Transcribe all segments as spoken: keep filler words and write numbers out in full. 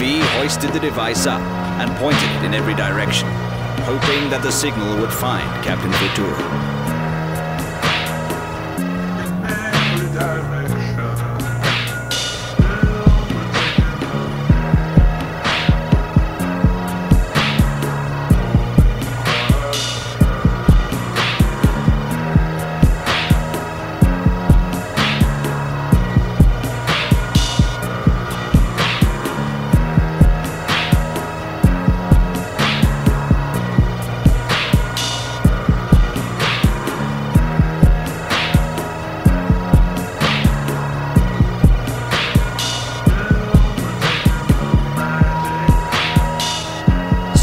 V hoisted the device up and pointed it in every direction, hoping that the signal would find Captain Futuro.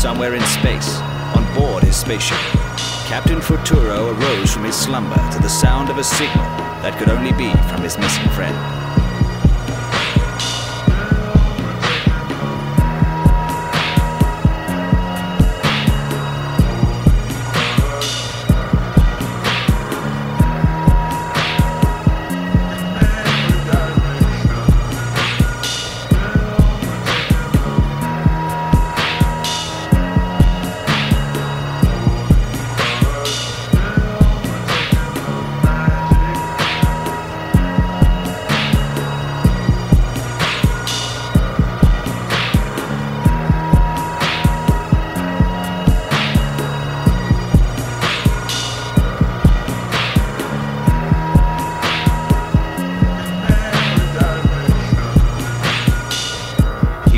Somewhere in space, on board his spaceship, Captain Futuro arose from his slumber to the sound of a signal that could only be from his missing friend.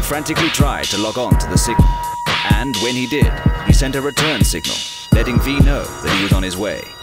Frantically tried to log on to the signal, and when he did, he sent a return signal, letting V know that he was on his way.